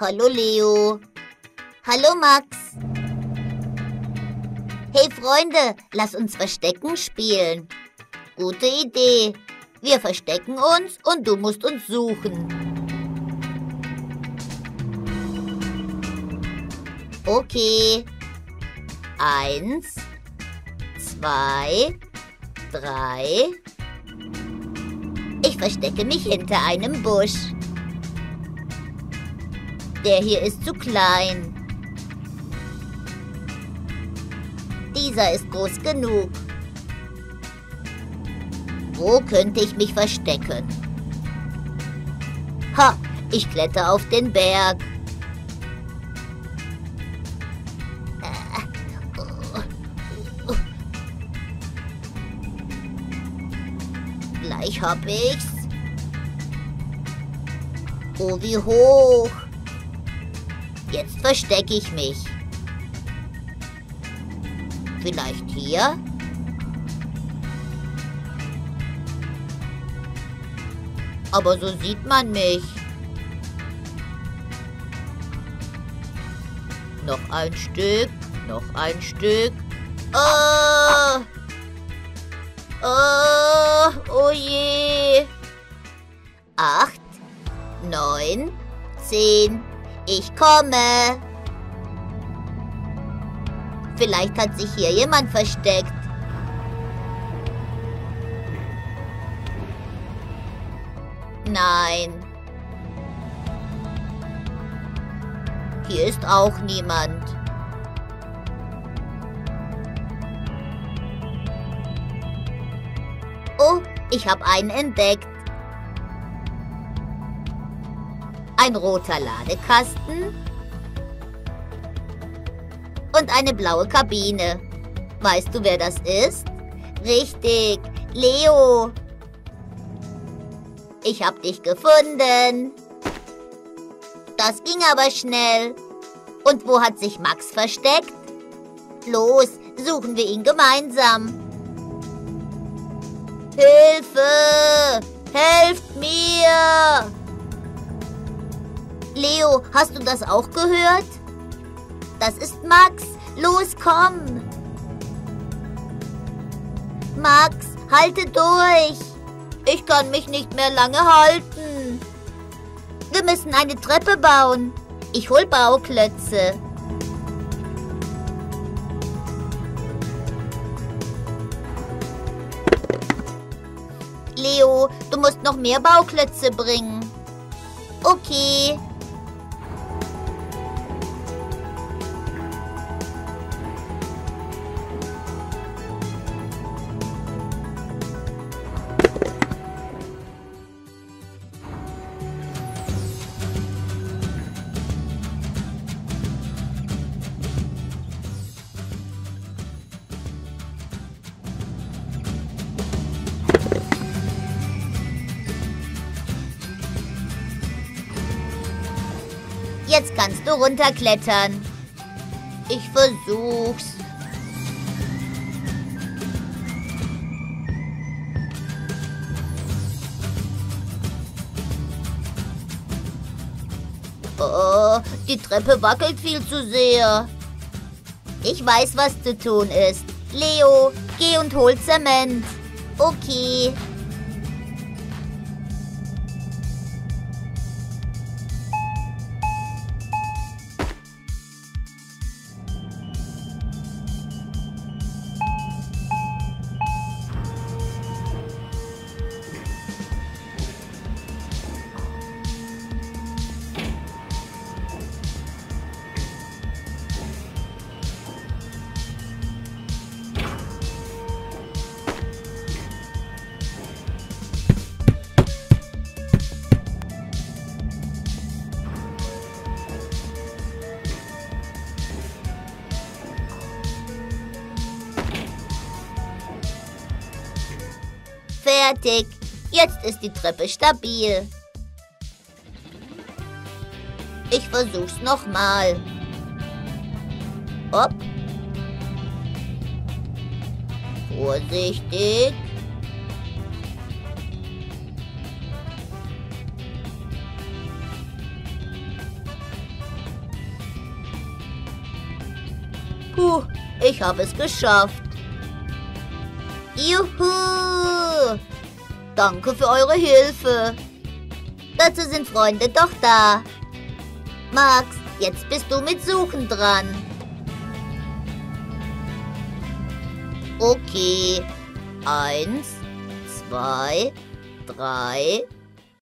Hallo Leo. Hallo Max. Hey Freunde, lass uns Verstecken spielen. Gute Idee. Wir verstecken uns und du musst uns suchen. Okay. 1, 2, 3. Ich verstecke mich hinter einem Busch. Der hier ist zu klein. Dieser ist groß genug. Wo könnte ich mich verstecken? Ha, ich kletter auf den Berg. Gleich hab ich's. Oh, wie hoch. Jetzt verstecke ich mich. Vielleicht hier? Aber so sieht man mich. Noch ein Stück, noch ein Stück. Oh! Oh, oh je. 8, 9, 10. Ich komme. Vielleicht hat sich hier jemand versteckt. Nein. Hier ist auch niemand. Oh, ich habe einen entdeckt. Ein roter Ladekasten und eine blaue Kabine. Weißt du, wer das ist? Richtig, Leo. Ich hab dich gefunden. Das ging aber schnell. Und wo hat sich Max versteckt? Los, suchen wir ihn gemeinsam. Hilfe! Helft mir! Leo, hast du das auch gehört? Das ist Max. Los, komm! Max, halte durch. Ich kann mich nicht mehr lange halten. Wir müssen eine Treppe bauen. Ich hol Bauklötze. Leo, du musst noch mehr Bauklötze bringen. Okay. Jetzt kannst du runterklettern. Ich versuch's. Oh, die Treppe wackelt viel zu sehr. Ich weiß, was zu tun ist. Leo, geh und hol Zement. Okay. Fertig. Jetzt ist die Treppe stabil. Ich versuch's nochmal. Hopp. Vorsichtig. Juhu, ich habe es geschafft. Juhu! Danke für eure Hilfe. Dazu sind Freunde doch da. Max, jetzt bist du mit Suchen dran. Okay. 1, 2, 3...